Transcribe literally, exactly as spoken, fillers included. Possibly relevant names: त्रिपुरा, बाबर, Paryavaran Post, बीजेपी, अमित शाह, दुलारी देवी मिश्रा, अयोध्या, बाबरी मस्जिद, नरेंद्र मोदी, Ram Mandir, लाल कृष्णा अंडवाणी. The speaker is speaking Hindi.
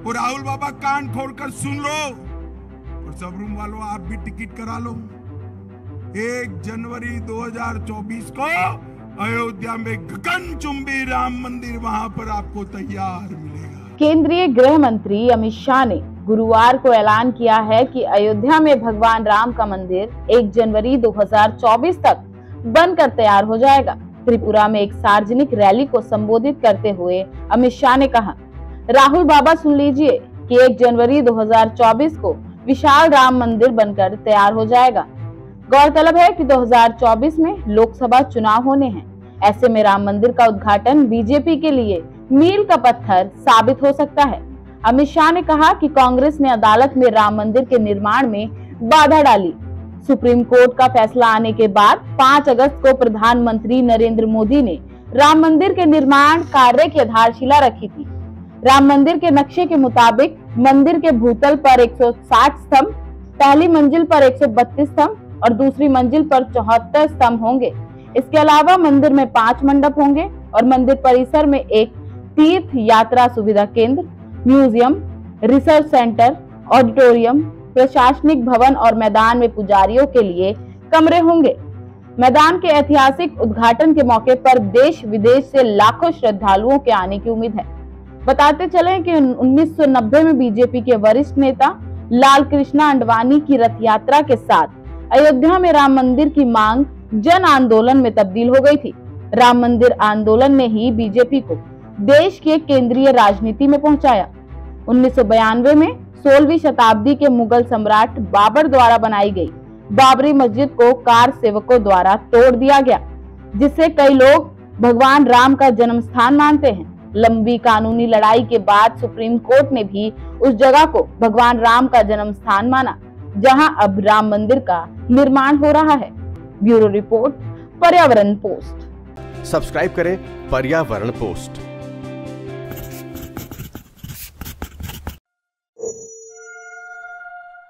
और राहुल बाबा कान खोलकर सुन लो, और सब रूम वालों आप भी टिकट करा लो। एक जनवरी दो हजार चौबीस को अयोध्या में गगनचुंबी राम मंदिर वहां पर आपको तैयार मिलेगा। केंद्रीय गृह मंत्री अमित शाह ने गुरुवार को ऐलान किया है कि अयोध्या में भगवान राम का मंदिर एक जनवरी दो हजार चौबीस तक बनकर तैयार हो जाएगा। त्रिपुरा में एक सार्वजनिक रैली को संबोधित करते हुए अमित शाह ने कहा, राहुल बाबा सुन लीजिए कि एक जनवरी दो हजार चौबीस को विशाल राम मंदिर बनकर तैयार हो जाएगा। गौरतलब है कि दो हजार चौबीस में लोकसभा चुनाव होने हैं, ऐसे में राम मंदिर का उद्घाटन बीजेपी के लिए मील का पत्थर साबित हो सकता है। अमित शाह ने कहा कि कांग्रेस ने अदालत में राम मंदिर के निर्माण में बाधा डाली। सुप्रीम कोर्ट का फैसला आने के बाद पाँच अगस्त को प्रधानमंत्री नरेंद्र मोदी ने राम मंदिर के निर्माण कार्य की आधारशिला रखी थी। राम मंदिर के नक्शे के मुताबिक मंदिर के भूतल पर एक सौ साठ स्तंभ, पहली मंजिल पर एक सौ बत्तीस स्तंभ और दूसरी मंजिल पर चौहत्तर स्तंभ होंगे। इसके अलावा मंदिर में पांच मंडप होंगे और मंदिर परिसर में एक तीर्थ यात्रा सुविधा केंद्र, म्यूजियम, रिसर्च सेंटर, ऑडिटोरियम, प्रशासनिक भवन और मैदान में पुजारियों के लिए कमरे होंगे। मैदान के ऐतिहासिक उद्घाटन के मौके पर देश विदेश से लाखों श्रद्धालुओं के आने की उम्मीद है। बताते चलें कि उन्नीस सौ नब्बे में बीजेपी के वरिष्ठ नेता लाल कृष्णा अंडवाणी की रथ यात्रा के साथ अयोध्या में राम मंदिर की मांग जन आंदोलन में तब्दील हो गई थी। राम मंदिर आंदोलन ने ही बीजेपी को देश के केंद्रीय राजनीति में पहुंचाया। उन्नीस सौ बयानवे में सोलहवीं शताब्दी के मुगल सम्राट बाबर द्वारा बनाई गई बाबरी मस्जिद को कार सेवकों द्वारा तोड़ दिया गया, जिससे कई लोग भगवान राम का जन्म स्थान मानते हैं। लंबी कानूनी लड़ाई के बाद सुप्रीम कोर्ट ने भी उस जगह को भगवान राम का जन्म स्थान माना, जहां अब राम मंदिर का निर्माण हो रहा है। ब्यूरो रिपोर्ट, पर्यावरण पोस्ट। सब्सक्राइब करें पर्यावरण पोस्ट।